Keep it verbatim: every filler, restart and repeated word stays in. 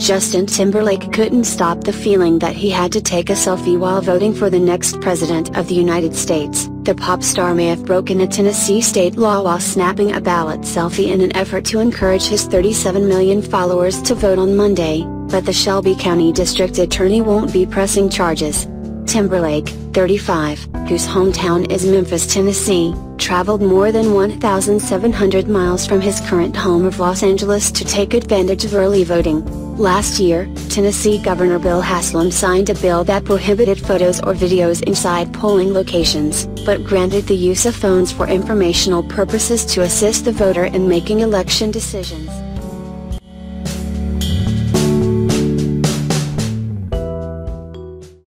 Justin Timberlake couldn't stop the feeling that he had to take a selfie while voting for the next president of the United States. The pop star may have broken a Tennessee state law while snapping a ballot selfie in an effort to encourage his thirty-seven million followers to vote on Monday, but the Shelby County District Attorney won't be pressing charges. Timberlake, thirty-five, whose hometown is Memphis, Tennessee, traveled more than one thousand seven hundred miles from his current home of Los Angeles to take advantage of early voting. Last year, Tennessee Governor Bill Haslam signed a bill that prohibited photos or videos inside polling locations, but granted the use of phones for informational purposes to assist the voter in making election decisions.